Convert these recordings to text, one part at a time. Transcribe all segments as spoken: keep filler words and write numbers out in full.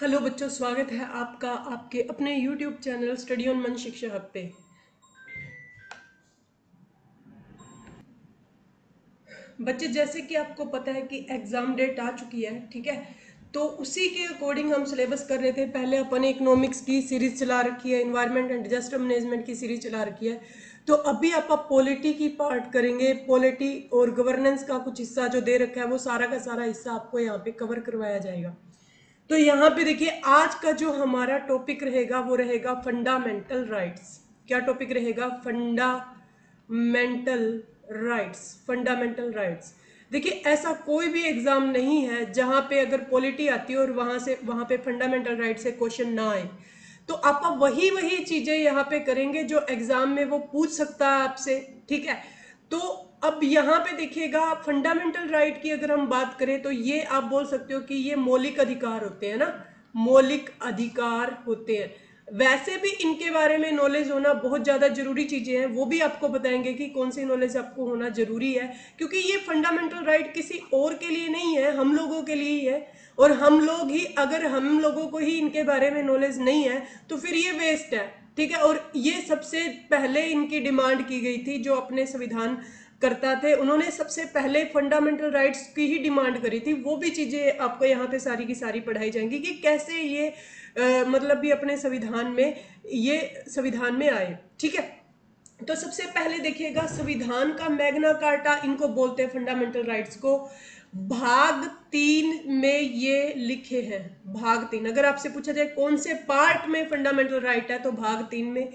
Hello बच्चों, स्वागत है आपका आपके अपने यूट्यूब चैनल स्टडी ऑन मन शिक्षा हब पे। बच्चे, जैसे कि आपको पता है कि एग्ज़ाम डेट आ चुकी है, ठीक है, तो उसी के अकॉर्डिंग हम सिलेबस कर रहे थे। पहले अपन ने इकोनॉमिक्स की सीरीज चला रखी है, एनवायरनमेंट एंड डिजास्टर मैनेजमेंट की सीरीज चला रखी है, तो अभी आप पॉलिटी की पार्ट करेंगे। पॉलिटी और गवर्नेंस का कुछ हिस्सा जो दे रखा है वो सारा का सारा हिस्सा आपको यहाँ पे कवर करवाया जाएगा। तो यहाँ पे देखिए, आज का जो हमारा टॉपिक रहेगा वो रहेगा फंडामेंटल राइट्स। क्या टॉपिक रहेगा? Fundamental rights. फंडामेंटल राइट्स देखिए, ऐसा कोई भी एग्जाम नहीं है जहाँ पे अगर पॉलिटी आती है और वहाँ से वहाँ पे फंडामेंटल राइट से क्वेश्चन ना आए। तो आप वही वही चीज़ें यहाँ पे करेंगे जो एग्ज़ाम में वो पूछ सकता है आपसे, ठीक है। तो अब यहाँ पे देखिएगा, फंडामेंटल राइट की अगर हम बात करें तो ये आप बोल सकते हो कि ये मौलिक अधिकार होते हैं ना, मौलिक अधिकार होते हैं। वैसे भी इनके बारे में नॉलेज होना बहुत ज़्यादा ज़रूरी चीज़ें हैं, वो भी आपको बताएंगे कि कौन सी नॉलेज आपको होना ज़रूरी है, क्योंकि ये फंडामेंटल राइट किसी और के लिए नहीं है, हम लोगों के लिए ही है। और हम लोग ही, अगर हम लोगों को ही इनके बारे में नॉलेज नहीं है तो फिर ये वेस्ट है, ठीक है। और ये सबसे पहले इनकी डिमांड की गई थी, जो अपने संविधान करता थे, उन्होंने सबसे पहले फंडामेंटल राइट्स की ही डिमांड करी थी। वो भी चीज़ें आपको यहाँ पे सारी की सारी पढ़ाई जाएंगी कि कैसे ये आ, मतलब भी अपने संविधान में ये संविधान में आए, ठीक है। तो सबसे पहले देखिएगा, संविधान का मैग्ना कार्टा, इनको बोलते हैं फंडामेंटल राइट्स को, भाग तीन में ये लिखे हैं। भाग तीन, अगर आपसे पूछा जाए कौन से पार्ट में फंडामेंटल राइट है तो भाग तीन में।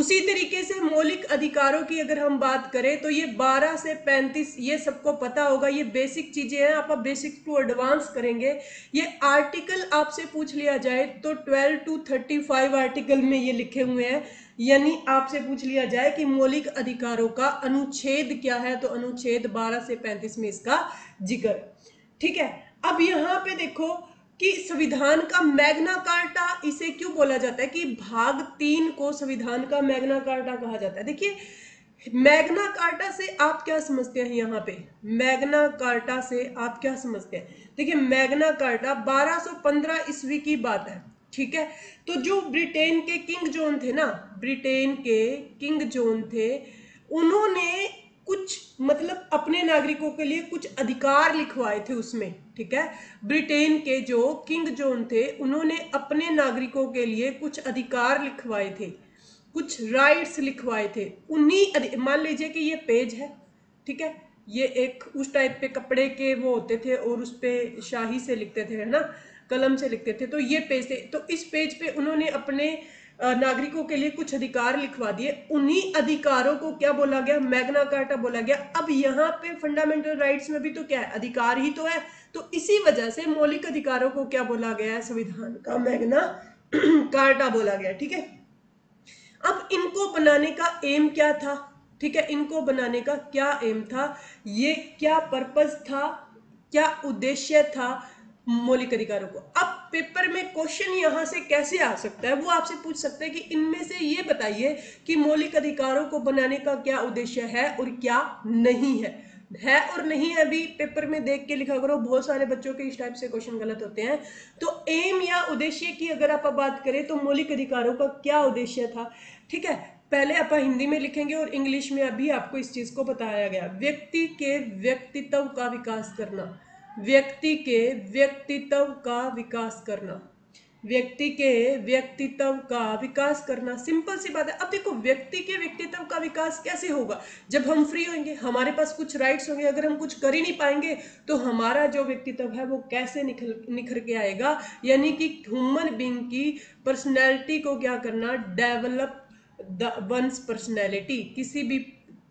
उसी तरीके से मौलिक अधिकारों की अगर हम बात करें तो ये बारह से पैंतीस, ये सबको पता होगा, ये बेसिक चीज़ें हैं। आप बेसिक टू एडवांस करेंगे। ये आर्टिकल आपसे पूछ लिया जाए तो बारह टू पैंतीस आर्टिकल में ये लिखे हुए हैं। यानी आपसे पूछ लिया जाए कि मौलिक अधिकारों का अनुच्छेद क्या है तो अनुच्छेद बारह से पैंतीस में इसका जिक्र, ठीक है। अब यहाँ पे देखो कि संविधान का मैग्ना कार्टा इसे क्यों बोला जाता है, कि भाग तीन को संविधान का मैग्ना कार्टा कहा जाता है। देखिए, मैग्ना कार्टा से आप क्या समझते हैं? यहाँ पे मैग्ना कार्टा से आप क्या समझते हैं? देखिए, मैग्ना कार्टा बारह सौ पंद्रह ईस्वी की बात है, ठीक है। तो जो ब्रिटेन के किंग जॉन थे ना, ब्रिटेन के किंग जॉन थे, उन्होंने कुछ मतलब अपने नागरिकों के लिए कुछ अधिकार लिखवाए थे उसमें, ठीक है। ब्रिटेन के जो किंग जॉन थे उन्होंने अपने नागरिकों के लिए कुछ अधिकार लिखवाए थे, कुछ राइट्स लिखवाए थे। उन्हीं, मान लीजिए कि ये पेज है, ठीक है, ये एक उस टाइप पे कपड़े के वो होते थे और उस पे शाही से लिखते थे, है ना, कलम से लिखते थे। तो ये पेज थे, तो इस पेज पे उन्होंने अपने नागरिकों के लिए कुछ अधिकार लिखवा दिए। उन्हीं अधिकारों को क्या बोला गया? मैग्ना कार्टा बोला गया। अब यहाँ पे फंडामेंटल राइट्स में भी तो क्या है, अधिकार ही तो है, तो इसी वजह से मौलिक अधिकारों को क्या बोला गया है? संविधान का मैग्ना कार्टा बोला गया, ठीक है। अब इनको बनाने का एम क्या था, ठीक है, इनको बनाने का क्या एम था, ये क्या पर्पज था, क्या उद्देश्य था मौलिक अधिकारों को। अब पेपर में क्वेश्चन यहाँ से कैसे आ सकता है, वो आपसे पूछ सकता है कि इनमें से ये बताइए कि मौलिक अधिकारों को बनाने का क्या उद्देश्य है और क्या नहीं है। है और नहीं है भी पेपर में देख के लिखा करो, बहुत सारे बच्चों के इस टाइप से क्वेश्चन गलत होते हैं। तो एम या उद्देश्य की अगर आप बात करें तो मौलिक अधिकारों का क्या उद्देश्य था, ठीक है। पहले आप हिंदी में लिखेंगे और इंग्लिश में अभी आपको इस चीज़ को बताया गया। व्यक्ति के व्यक्तित्व का विकास करना, व्यक्ति के व्यक्तित्व का विकास करना, व्यक्ति के व्यक्तित्व का विकास करना, सिंपल सी बात है। अब देखो, व्यक्ति के व्यक्तित्व का विकास कैसे होगा? जब हम फ्री होंगे, हमारे पास कुछ राइट्स होंगे, अगर हम कुछ कर ही नहीं पाएंगे तो हमारा जो व्यक्तित्व है वो कैसे निखर निखर के आएगा। यानी कि ह्यूमन बींग की पर्सनैलिटी को क्या करना, डेवलप द वंस पर्सनैलिटी, किसी भी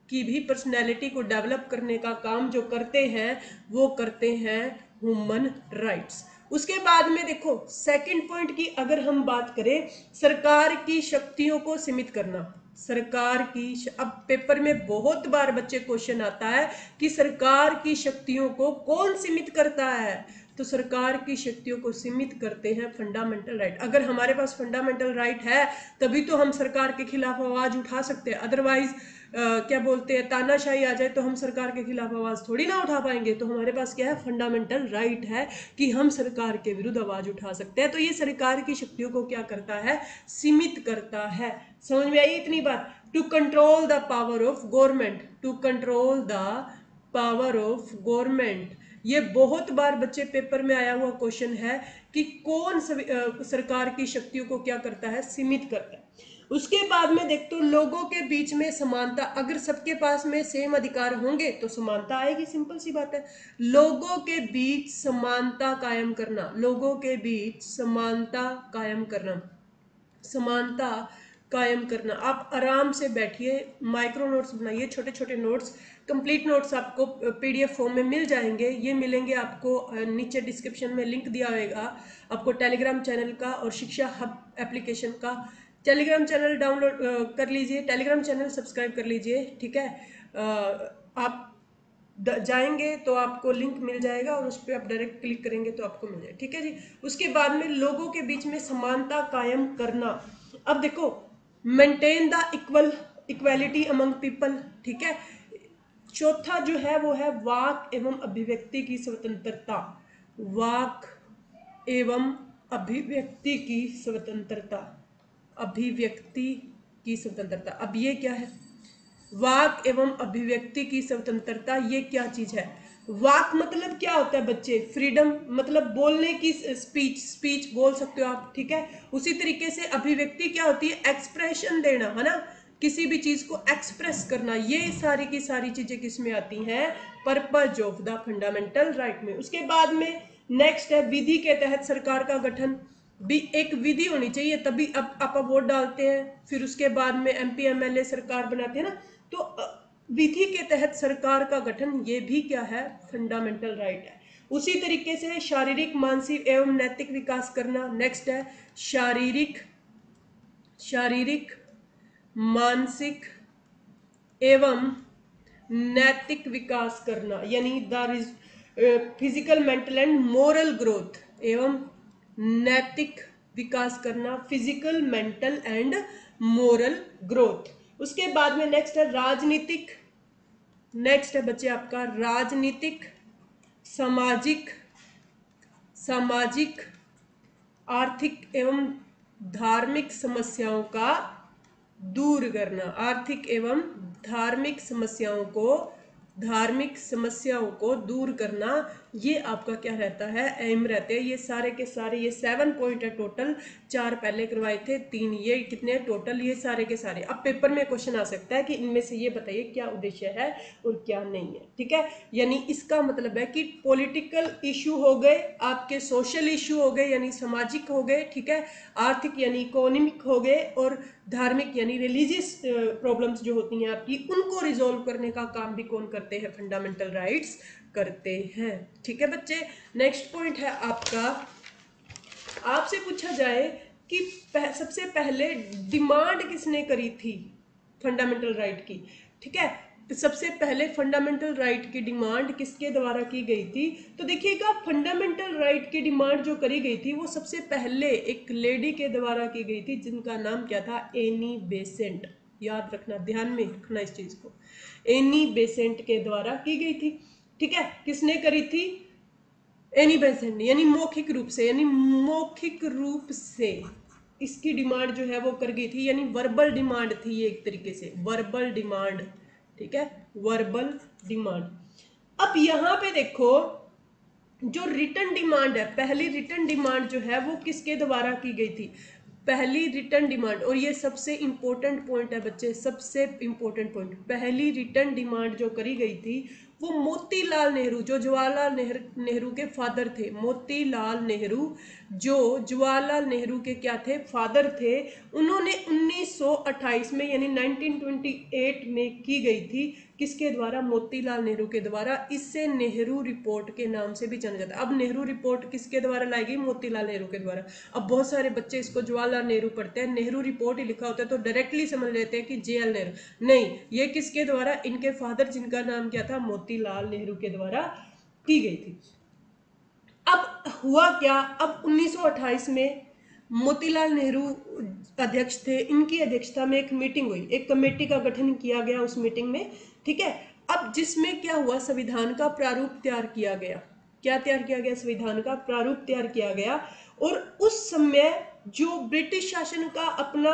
की भी पर्सनैलिटी को डेवलप करने का काम जो करते हैं वो करते हैं ह्यूमन राइट्स। उसके बाद में देखो, सेकंड पॉइंट की अगर हम बात करें, सरकार की शक्तियों को सीमित करना, सरकार की। अब पेपर में बहुत बार बच्चे क्वेश्चन आता है कि सरकार की शक्तियों को कौन सीमित करता है, तो सरकार की शक्तियों को सीमित करते हैं फंडामेंटल राइट। अगर हमारे पास फंडामेंटल राइट है तभी तो हम सरकार के खिलाफ आवाज़ उठा सकते हैं, अदरवाइज क्या बोलते हैं तानाशाही आ जाए तो हम सरकार के खिलाफ आवाज़ थोड़ी ना उठा पाएंगे। तो हमारे पास क्या है, फंडामेंटल राइट है कि हम सरकार के विरुद्ध आवाज़ उठा सकते हैं। तो ये सरकार की शक्तियों को क्या करता है, सीमित करता है। समझ में आई इतनी बात। To control the power of government, to control the power of government. ये बहुत बार बच्चे पेपर में आया हुआ क्वेश्चन है कि कौन सरकार की शक्तियों को क्या करता है, सीमित करता है। उसके बाद में देख तो लोगों के बीच में समानता, अगर सबके पास में सेम अधिकार होंगे तो समानता आएगी, सिंपल सी बात है। लोगों के बीच समानता कायम करना, लोगों के बीच समानता कायम करना, समानता कायम करना। आप आराम से बैठिए, माइक्रो नोट्स बनाइए, छोटे छोटे नोट्स, कंप्लीट नोट्स आपको पीडीएफ फॉर्म में मिल जाएंगे। ये मिलेंगे आपको, नीचे डिस्क्रिप्शन में लिंक दिया होगा आपको टेलीग्राम चैनल का और शिक्षा हब एप्लीकेशन का। टेलीग्राम चैनल डाउनलोड कर लीजिए, टेलीग्राम चैनल सब्सक्राइब कर लीजिए, ठीक है। आप जाएंगे तो आपको लिंक मिल जाएगा और उस पर आप डायरेक्ट क्लिक करेंगे तो आपको मिल जाएगा, ठीक है जी। उसके बाद में लोगों के बीच में समानता कायम करना। अब देखो, maintain the equal equality among people, ठीक है। चौथा जो है वो है वाक एवं अभिव्यक्ति की स्वतंत्रता, वाक एवं अभिव्यक्ति की स्वतंत्रता, अभिव्यक्ति की स्वतंत्रता। अब ये क्या है, वाक एवं अभिव्यक्ति की स्वतंत्रता, ये क्या चीज़ है। वाक मतलब क्या होता है बच्चे, फ्रीडम मतलब बोलने की, स्पीच स्पीच बोल सकते हो आप, ठीक है। उसी तरीके से अभिव्यक्ति क्या होती है, एक्सप्रेशन देना, है ना, किसी भी चीज़ को एक्सप्रेस करना। ये सारी की सारी चीज़ें किसमें आती हैं, purpose of the fundamental right में। उसके बाद में नेक्स्ट है विधि के तहत सरकार का गठन। भी एक विधि होनी चाहिए तभी अब आप वोट डालते हैं, फिर उसके बाद में एमपी एमएलए सरकार बनाते हैं ना। तो विधि के तहत सरकार का गठन, ये भी क्या है, फंडामेंटल राइट है। उसी तरीके से शारीरिक, मानसिक एवं नैतिक विकास करना। नेक्स्ट है शारीरिक, शारीरिक, मानसिक एवं नैतिक विकास करना, यानी the physical, mental and moral growth, एवं नैतिक विकास करना, physical, mental and moral growth. उसके बाद में नेक्स्ट है राजनीतिक, नेक्स्ट है बच्चे आपका राजनीतिक, सामाजिक, सामाजिक, आर्थिक एवं धार्मिक समस्याओं का दूर करना, आर्थिक एवं धार्मिक समस्याओं को, धार्मिक समस्याओं को दूर करना। ये आपका क्या रहता है, एम रहते हैं। ये सारे के सारे, ये सेवन पॉइंट है टोटल, चार पहले करवाए थे, तीन, ये कितने टोटल, ये सारे के सारे। अब पेपर में क्वेश्चन आ सकता है कि इनमें से ये बताइए क्या उद्देश्य है और क्या नहीं है, ठीक है। यानी इसका मतलब है कि पॉलिटिकल इशू हो गए आपके, सोशल इशू हो गए यानी सामाजिक हो गए, ठीक है, आर्थिक यानी इकोनॉमिक हो गए, और धार्मिक यानी रिलीजियस प्रॉब्लम्स जो होती हैं आपकी, उनको रिजोल्व करने का काम भी कौन करते हैं, फंडामेंटल राइट्स करते हैं, ठीक है बच्चे। नेक्स्ट पॉइंट है आपका, आपसे पूछा जाए कि पह, सबसे पहले डिमांड किसने करी थी फंडामेंटल राइट की, ठीक है। सबसे पहले फंडामेंटल राइट की डिमांड किसके द्वारा की गई थी, तो देखिएगा फंडामेंटल राइट की डिमांड जो करी गई थी वो सबसे पहले एक लेडी के द्वारा की गई थी, जिनका नाम क्या था, एनी बेसेंट। याद रखना, ध्यान में रखना इस चीज़ को, एनी बेसेंट के द्वारा की गई थी, ठीक है। किसने करी थी, एनी बेसेंट, यानी मौखिक रूप से, यानी मौखिक रूप से इसकी डिमांड जो है वो कर गई थी, यानी वर्बल डिमांड थी ये एक तरीके से, वर्बल डिमांड, ठीक है, वर्बल डिमांड। अब यहाँ पे देखो जो रिटन डिमांड है, पहली रिटन डिमांड जो है वो किसके द्वारा की गई थी, पहली रिटन डिमांड, और ये सबसे इम्पोर्टेंट पॉइंट है बच्चे, सबसे इम्पोर्टेंट पॉइंट, पहली रिटन डिमांड जो करी गई थी वो मोतीलाल नेहरू, जो जवाहरलाल नेहरू नेहरू के फादर थे, मोतीलाल नेहरू जो जवाहरलाल नेहरू के क्या थे, फादर थे, उन्होंने उन्नीस सौ अट्ठाईस में यानी उन्नीस सौ अट्ठाईस में की गई थी, किसके द्वारा, मोतीलाल नेहरू के द्वारा। इससे नेहरू रिपोर्ट के नाम से भी जाना जाता है। अब नेहरू रिपोर्ट किसके द्वारा लाई गई, मोतीलाल नेहरू के द्वारा। अब बहुत सारे बच्चे इसको जवाहरलाल नेहरू पढ़ते हैं, नेहरू रिपोर्ट ही लिखा होता है तो डायरेक्टली समझ लेते हैं कि जे एल नेहरू, नहीं, ये किसके द्वारा, इनके फादर जिनका नाम क्या था, मोतीलाल नेहरू के द्वारा की गई थी। अब हुआ क्या, अब उन्नीस सौ अट्ठाईस में मोतीलाल नेहरू अध्यक्ष थे, इनकी अध्यक्षता में एक मीटिंग हुई, एक कमेटी का गठन किया गया उस मीटिंग में, ठीक है। अब जिसमें क्या हुआ, संविधान का प्रारूप तैयार किया गया, क्या तैयार किया गया, संविधान का प्रारूप तैयार किया गया। और उस समय जो ब्रिटिश शासन का अपना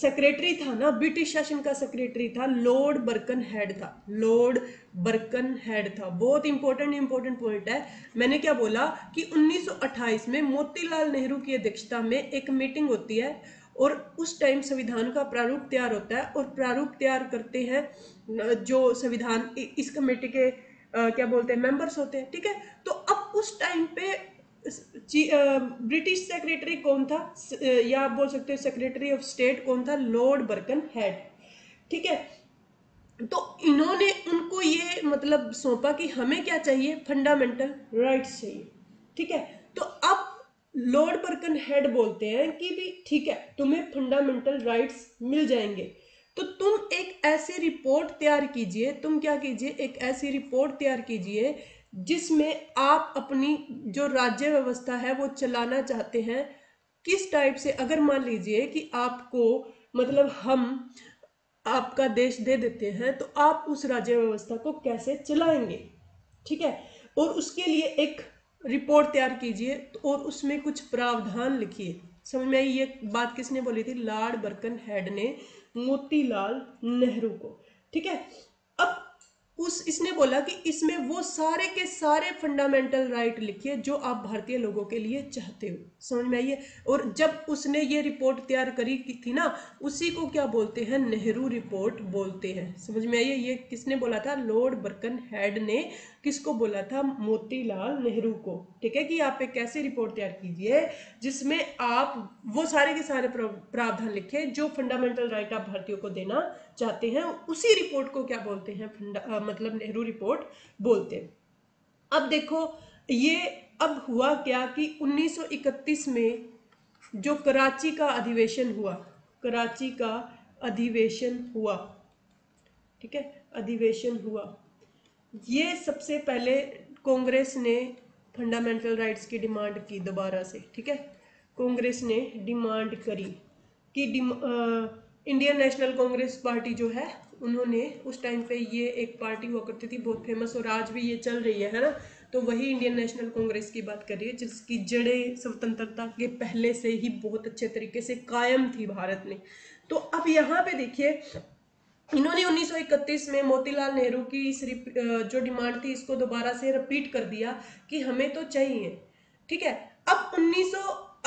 सेक्रेटरी था ना, ब्रिटिश शासन का सेक्रेटरी था लॉर्ड बर्कनहेड था, लॉर्ड बर्कनहेड था। बहुत इंपॉर्टेंट इंपॉर्टेंट पॉइंट है। मैंने क्या बोला कि उन्नीस सौ अट्ठाईस में मोतीलाल नेहरू की अध्यक्षता में एक मीटिंग होती है और उस टाइम संविधान का प्रारूप तैयार होता है, और प्रारूप तैयार करते हैं जो संविधान इस कमेटी के Uh, क्या बोलते हैं मेंबर्स होते हैं, ठीक है। तो अब उस टाइम पे ब्रिटिश सेक्रेटरी कौन था, या आप बोल सकते हो सेक्रेटरी ऑफ स्टेट कौन था, लॉर्ड बर्कनहेड, ठीक है। तो इन्होंने उनको ये मतलब सौंपा कि हमें क्या चाहिए, फंडामेंटल राइट्स चाहिए, ठीक है। तो अब लॉर्ड बर्कनहेड बोलते हैं कि भी ठीक है, तुम्हें फंडामेंटल राइट्स मिल जाएंगे, तो तुम एक ऐसी रिपोर्ट तैयार कीजिए, तुम क्या कीजिए, एक ऐसी रिपोर्ट तैयार कीजिए जिसमें आप अपनी जो राज्य व्यवस्था है वो चलाना चाहते हैं किस टाइप से। अगर मान लीजिए कि आपको मतलब हम आपका देश दे देते हैं तो आप उस राज्य व्यवस्था को कैसे चलाएंगे, ठीक है। और उसके लिए एक रिपोर्ट तैयार कीजिए और उसमें कुछ प्रावधान लिखिए। समझ में आई ये बात, किसने बोली थी, लॉर्ड बर्कनहेड ने मोतीलाल नेहरू को, ठीक है। अब उस इसने बोला कि इसमें वो सारे के सारे फंडामेंटल राइट लिखिए जो आप भारतीय लोगों के लिए चाहते हो, समझ में आइए। और जब उसने ये रिपोर्ट तैयार करी थी ना, उसी को क्या बोलते हैं, नेहरू रिपोर्ट बोलते हैं, समझ में आइए। ये किसने बोला था, लॉर्ड बर्कनहेड ने किसको बोला था, मोतीलाल नेहरू को, ठीक है, कि आप एक ऐसी रिपोर्ट तैयार कीजिए जिसमें आप वो सारे के सारे प्रावधान लिखें जो फंडामेंटल राइट आप भारतीयों को देना चाहते हैं। उसी रिपोर्ट को क्या बोलते हैं, फंडा मतलब नेहरू रिपोर्ट बोलते हैं। अब देखो ये अब हुआ क्या कि उन्नीस सौ इकतीस में जो कराची का अधिवेशन हुआ, कराची का अधिवेशन हुआ, ठीक है, अधिवेशन हुआ, ये सबसे पहले कांग्रेस ने फंडामेंटल राइट्स की डिमांड की दोबारा से, ठीक है। कांग्रेस ने डिमांड करी कि डिम, आ, इंडियन नेशनल कांग्रेस पार्टी जो है, उन्होंने उस टाइम पे ये एक पार्टी हुआ करती थी बहुत फेमस और आज भी ये चल रही है, है ना। तो वही इंडियन नेशनल कांग्रेस की बात कर रही है जिसकी जड़ें स्वतंत्रता के पहले से ही बहुत अच्छे तरीके से कायम थी भारत में। तो अब यहाँ पे देखिए इन्होंने उन्नीस सौ इकतीस में मोतीलाल नेहरू की इस जो डिमांड थी इसको दोबारा से रिपीट कर दिया कि हमें तो चाहिए, ठीक है। अब उन्नीस सौ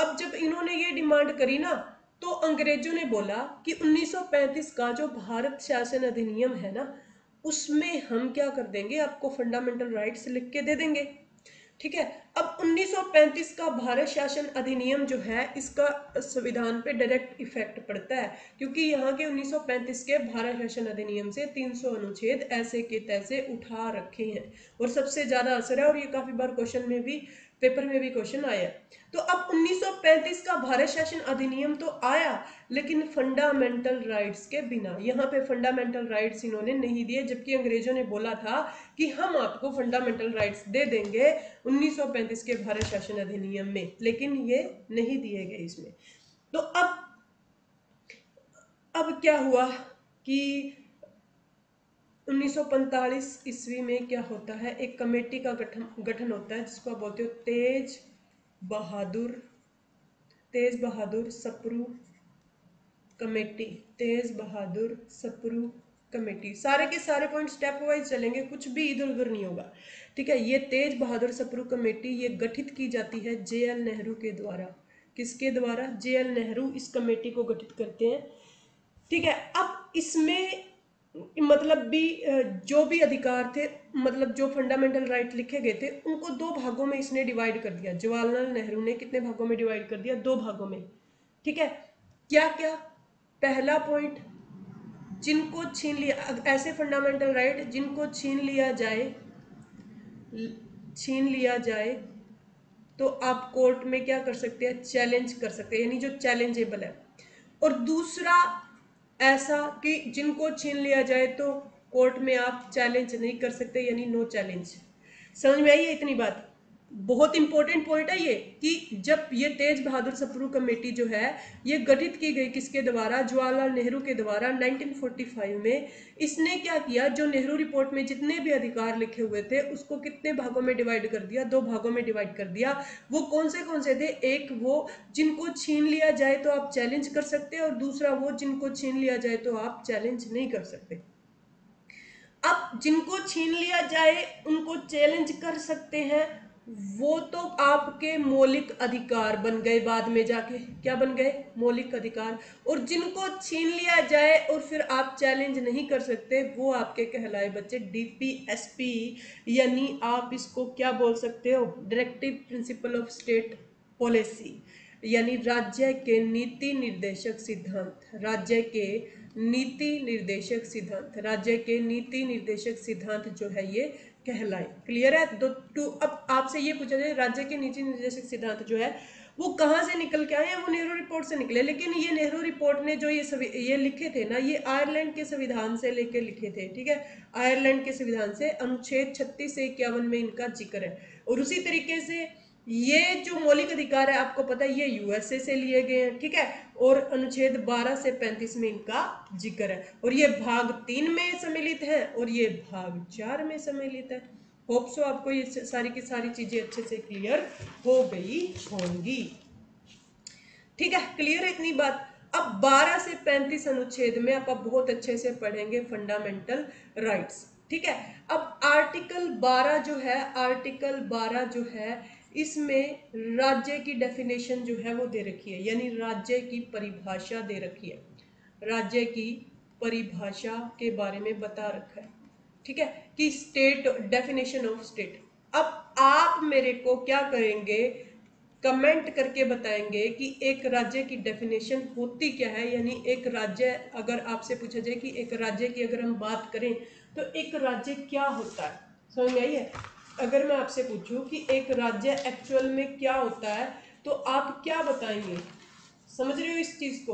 अब जब इन्होंने ये डिमांड करी ना, तो अंग्रेजों ने बोला कि उन्नीस सौ पैंतीस का जो भारत शासन अधिनियम है ना, उसमें हम क्या कर देंगे, आपको फंडामेंटल राइट्स लिख के दे देंगे, ठीक है। अब उन्नीस सौ पैंतीस का भारत शासन अधिनियम जो है, इसका संविधान पे डायरेक्ट इफेक्ट पड़ता है, क्योंकि यहाँ के उन्नीस सौ पैंतीस के भारत शासन अधिनियम से तीन सौ अनुच्छेद ऐसे के तैसे उठा रखे हैं और सबसे ज़्यादा असर है, और ये काफ़ी बार क्वेश्चन में भी, पेपर में भी क्वेश्चन आया। तो अब उन्नीस सौ पैंतीस का भारत शासन अधिनियम तो आया लेकिन फंडामेंटल राइट्स के बिना, यहाँ पे फंडामेंटल राइट्स इन्होंने नहीं दिए, जबकि अंग्रेजों ने बोला था कि हम आपको फंडामेंटल राइट्स दे देंगे उन्नीस सौ पैंतीस के भारत शासन अधिनियम में, लेकिन ये नहीं दिए गए इसमें। तो अब अब क्या हुआ कि उन्नीस सौ पैंतालीस ईस्वी में क्या होता है, एक कमेटी का गठन गठन होता है जिसको आप बोलते हो तेज बहादुर तेज बहादुर सप्रू कमेटी, तेज बहादुर सप्रू कमेटी। सारे के सारे पॉइंट स्टेप वाइज चलेंगे, कुछ भी इधर उधर नहीं होगा, ठीक है। ये तेज बहादुर सप्रू कमेटी ये गठित की जाती है जे एल नेहरू के द्वारा, किसके द्वारा, जे एल नेहरू इस कमेटी को गठित करते हैं, ठीक है। अब इसमें मतलब भी जो भी अधिकार थे, मतलब जो फंडामेंटल राइट लिखे गए थे, उनको दो भागों में इसने डिवाइड कर दिया, जवाहरलाल नेहरू ने कितने भागों में डिवाइड कर दिया, दो भागों में, ठीक है। क्या क्या, पहला पॉइंट, जिनको छीन लिया, ऐसे फंडामेंटल राइट जिनको छीन लिया जाए छीन लिया जाए तो आप कोर्ट में क्या कर सकते हैं, चैलेंज कर सकते हैं, यानी जो चैलेंजेबल है। और दूसरा ऐसा कि जिनको छीन लिया जाए तो कोर्ट में आप चैलेंज नहीं कर सकते, यानी नो चैलेंज, समझ में आई है इतनी बात। बहुत इंपॉर्टेंट पॉइंट है ये कि जब ये तेज बहादुर सप्रू कमेटी जो है ये गठित की गई किसके द्वारा, जवाहरलाल नेहरू के द्वारा नाइनटीन फोर्टी फाइव में। इसने क्या किया, जो नेहरू रिपोर्ट में जितने भी अधिकार लिखे हुए थे उसको कितने भागों में डिवाइड कर दिया, दो भागों में डिवाइड कर दिया। वो कौन से कौन से थे, एक वो जिनको छीन लिया जाए तो आप चैलेंज कर सकते और दूसरा वो जिनको छीन लिया जाए तो आप चैलेंज नहीं कर सकते। अब जिनको छीन लिया जाए उनको चैलेंज कर सकते हैं वो तो आपके मौलिक अधिकार बन गए, बाद में जाके क्या बन गए, मौलिक अधिकार। और जिनको छीन लिया जाए और फिर आप चैलेंज नहीं कर सकते वो आपके कहलाए बच्चे डी पी एस पी, यानी आप इसको क्या बोल सकते हो, directive principle of state policy, यानी राज्य के नीति निर्देशक सिद्धांत, राज्य के नीति निर्देशक सिद्धांत, राज्य के नीति निर्देशक सिद्धांत जो है ये कहलाए। क्लियर है। दो टू अब आपसे ये पूछा जाए राज्य के नीति निर्देशक सिद्धांत जो है वो कहाँ से निकल के आए हैं, वो नेहरू रिपोर्ट से निकले। लेकिन ये नेहरू रिपोर्ट ने जो ये सभी ये लिखे थे ना, ये आयरलैंड के संविधान से लेके लिखे थे। ठीक है, आयरलैंड के संविधान से अनुच्छेद छत्तीस से इक्यावन में इनका जिक्र है। और उसी तरीके से ये जो मौलिक अधिकार है आपको पता है ये यू एस ए से लिए गए हैं। ठीक है, और अनुच्छेद बारह से पैंतीस में इनका जिक्र है। और ये भाग तीन में सम्मिलित है और ये भाग चार में सम्मिलित है। होप सो आपको ये सारी की सारी चीजें अच्छे से क्लियर हो गई होंगी। ठीक है, क्लियर है इतनी बात। अब बारह से पैंतीस अनुच्छेद में आप बहुत अच्छे से पढ़ेंगे फंडामेंटल राइट्स। ठीक है, अब आर्टिकल बारह जो है, आर्टिकल बारह जो है इसमें राज्य की डेफिनेशन जो है वो दे रखी है, यानी राज्य की परिभाषा दे रखी है, राज्य की परिभाषा के बारे में बता रखा है। ठीक है, कि स्टेट, डेफिनेशन ऑफ स्टेट। अब आप मेरे को क्या करेंगे, कमेंट करके बताएंगे कि एक राज्य की डेफिनेशन होती क्या है, यानी एक राज्य अगर आपसे पूछा जाए कि एक राज्य की अगर हम बात करें तो एक राज्य क्या होता है, समझ में आई है। अगर मैं आपसे पूछूं कि एक राज्य एक्चुअल में क्या होता है तो आप क्या बताएंगे, समझ रहे हो इस चीज़ को।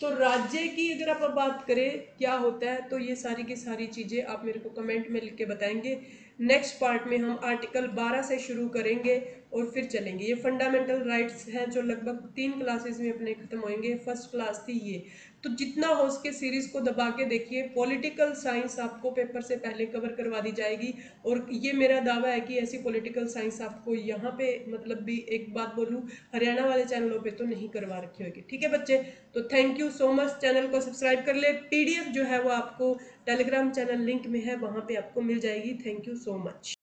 तो राज्य की अगर आप बात करें क्या होता है तो ये सारी की सारी चीज़ें आप मेरे को कमेंट में लिख के बताएंगे। नेक्स्ट पार्ट में हम आर्टिकल बारह से शुरू करेंगे और फिर चलेंगे। ये फंडामेंटल राइट्स हैं जो लगभग तीन क्लासेस में अपने ख़त्म होंगे। फर्स्ट क्लास थी ये, तो जितना हो सके सीरीज़ को दबा के देखिए। पॉलिटिकल साइंस आपको पेपर से पहले कवर करवा दी जाएगी और ये मेरा दावा है कि ऐसी पॉलिटिकल साइंस आपको यहाँ पे, मतलब भी एक बात बोलूँ, हरियाणा वाले चैनलों पे तो नहीं करवा रखी होगी। ठीक है बच्चे, तो thank you so much. Channel को सब्सक्राइब कर ले। पी डी एफ जो है वो आपको टेलीग्राम चैनल लिंक में है, वहाँ पर आपको मिल जाएगी। Thank you so much.